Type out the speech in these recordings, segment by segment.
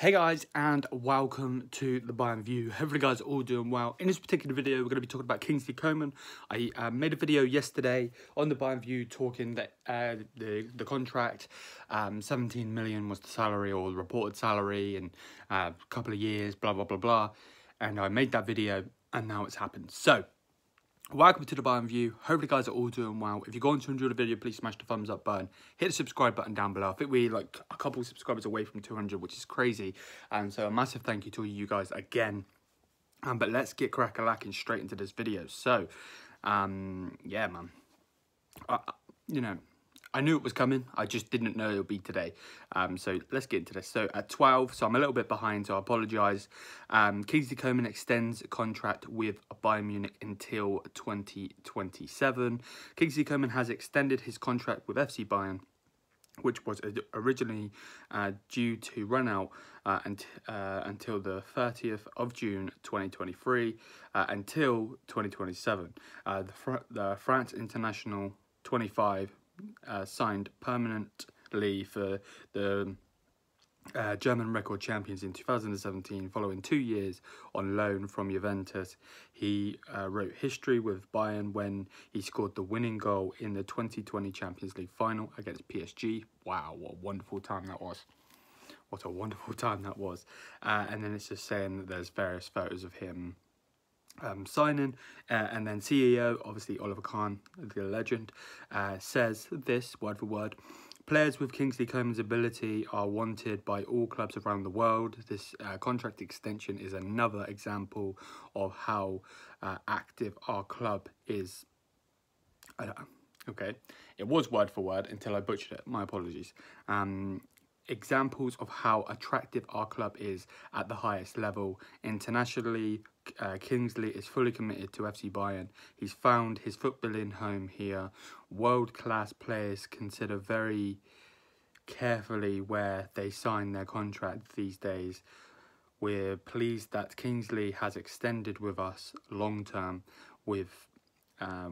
Hey guys, and welcome to The Bayern View. Hopefully you guys are all doing well. In this particular video, we're going to be talking about Kingsley Coman. I made a video yesterday on The Bayern View talking that the contract, 17 million was the salary or the reported salary in a couple of years, blah, blah, blah, blah. And I made that video and now it's happened. So, welcome to The Bayern View. Hopefully you guys are all doing well. If you're going to enjoy the video, please smash the thumbs up button. Hit the subscribe button down below. I think we're like a couple of subscribers away from 200, which is crazy. And so a massive thank you to all you guys again. But let's get crack-a-lacking straight into this video. So, yeah, man. You know, I knew it was coming. I just didn't know it would be today. So let's get into this. So at 12, so I'm a little bit behind, so I apologise. Kingsley Coman extends contract with Bayern Munich until 2027. Kingsley Coman has extended his contract with FC Bayern, which was originally due to run out until the 30th of June 2023 until 2027. The France international 25 signed permanently for the German record champions in 2017 following 2 years on loan from Juventus. He wrote history with Bayern when he scored the winning goal in the 2020 Champions League final against PSG. Wow, what a wonderful time that was. What a wonderful time that was. And then it's just saying that there's various photos of him signing, and then CEO, obviously Oliver Kahn, the legend, says this word for word: players with Kingsley Coman's ability are wanted by all clubs around the world. This contract extension is another example of how active our club is. I don't know. Okay, it was word for word until I butchered it. My apologies. Examples of how attractive our club is at the highest level. Internationally, Kingsley is fully committed to FC Bayern. He's found his footballing home here. World-class players consider very carefully where they sign their contract these days. We're pleased that Kingsley has extended with us long-term. With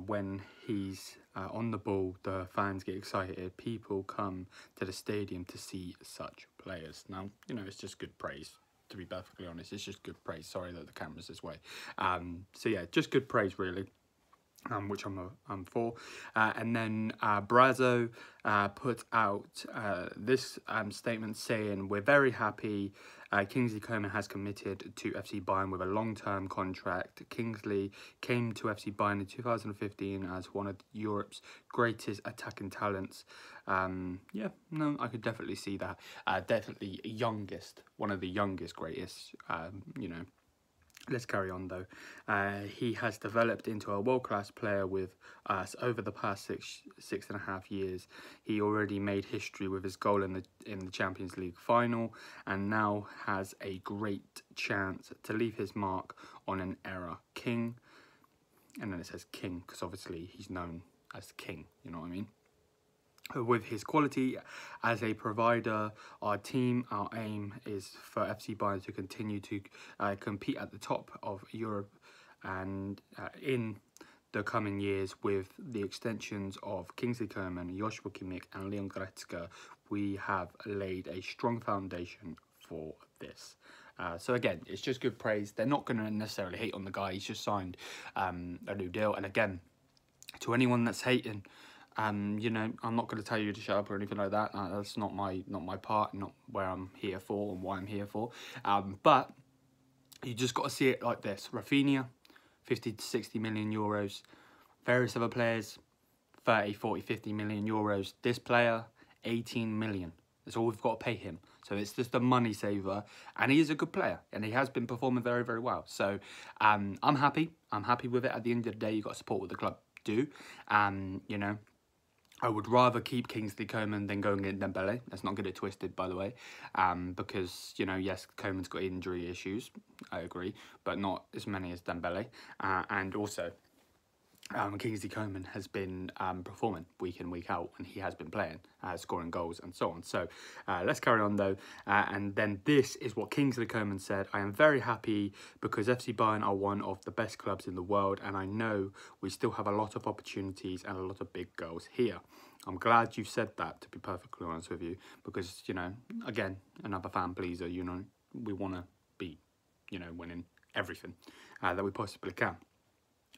when he's on the ball, the fans get excited. People come to the stadium to see such players. Now, you know, it's just good praise, to be perfectly honest. It's just good praise. Sorry that the camera's this way. So, yeah, just good praise, really, which I'm for. And then Brazzo put out this statement saying, "We're very happy. Kingsley Coman has committed to FC Bayern with a long-term contract. Kingsley came to FC Bayern in 2015 as one of Europe's greatest attacking talents." Yeah, no, I could definitely see that. Definitely youngest, one of the youngest, greatest, you know. Let's carry on, though. He has developed into a world-class player with us over the past six and a half years. He already made history with his goal in the Champions League final, and now has a great chance to leave his mark on an era. King, and then it says King, because obviously he's known as King, you know what I mean? With his quality as a provider, our aim is for FC Bayern to continue to compete at the top of Europe and in the coming years. With the extensions of Kingsley Coman, Joshua Kimmich and Leon Goretzka, we have laid a strong foundation for this. So again, it's just good praise. They're not going to necessarily hate on the guy. He's just signed a new deal. And again, to anyone that's hating, you know, I'm not going to tell you to shut up or anything like that. That's not my part, not where I'm here for and why I'm here for. But you just got to see it like this. Rafinha, 50 to 60 million euros. Various other players, 30, 40, 50 million euros. This player, 18 million. That's all we've got to pay him. So it's just a money saver. And he is a good player. And he has been performing very, very well. So I'm happy. I'm happy with it. At the end of the day, you've got to support what the club do. You know, I would rather keep Kingsley Coman than go and get Dembélé. Let's not get it twisted, by the way. Because, you know, yes, Coman's got injury issues, I agree, but not as many as Dembélé. And also, Kingsley Coman has been performing week in, week out, and he has been playing, scoring goals and so on. So let's carry on, though. And then this is what Kingsley Coman said: "I am very happy because FC Bayern are one of the best clubs in the world, and I know we still have a lot of opportunities and a lot of big goals here." I'm glad you've said that, to be perfectly honest with you, because, you know, again, another fan pleaser, you know, we want to be, you know, winning everything that we possibly can.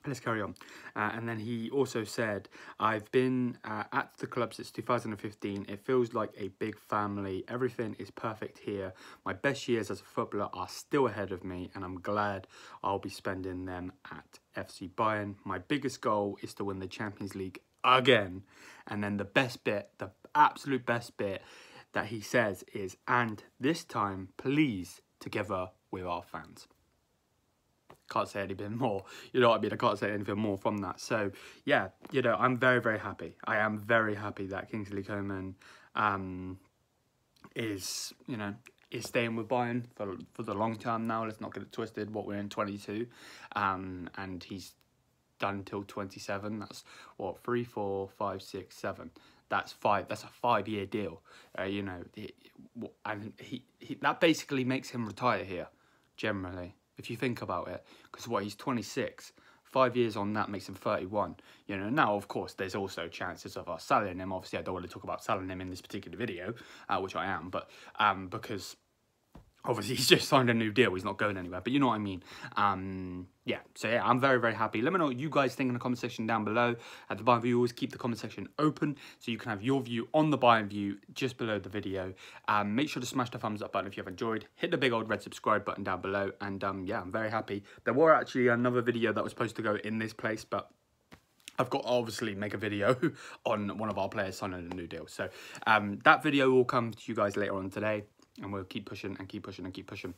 Let's carry on. And then he also said, I've been at the club since 2015. It feels like a big family. Everything is perfect here. My best years as a footballer are still ahead of me, and I'm glad I'll be spending them at FC Bayern. My biggest goal is to win the Champions League again. And then the best bit, the absolute best bit that he says is, and this time, please, together with our fans. Can't say anything more, you know what I mean? I can't say anything more from that. So yeah, you know, I'm very, very happy. I am very happy that Kingsley Coman is, you know, is staying with Bayern for the long term now. Let's not get it twisted. What, we're in 22, and he's done till 27. That's what, 3, 4, 5, 6, 7. That's 5. That's a 5-year deal. You know, and he that basically makes him retire here, generally, if you think about it, because what, he's 26, 5 years on that makes him 31, you know. Now, of course, there's also chances of us selling him. Obviously, I don't want to talk about selling him in this particular video, which I am, but because obviously he's just signed a new deal, he's not going anywhere, but you know what I mean. Yeah, so yeah, I'm very, very happy. Let me know what you guys think in the comment section down below. At The Bayern View, always keep the comment section open so you can have your view on The Bayern View just below the video. Make sure to smash the thumbs up button if you have enjoyed. Hit the big old red subscribe button down below, and yeah, I'm very happy. There were actually another video that was supposed to go in this place, but I've got to obviously make a video on one of our players signing a new deal. So that video will come to you guys later on today. And we'll keep pushing and keep pushing and keep pushing.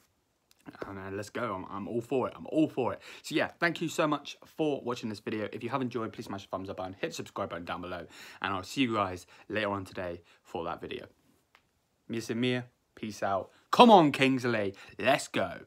And let's go. I'm all for it. I'm all for it. So yeah, thank you so much for watching this video. If you have enjoyed, please smash the thumbs up button, hit the subscribe button down below. And I'll see you guys later on today for that video. Mir, peace out. Come on, Kingsley. Let's go.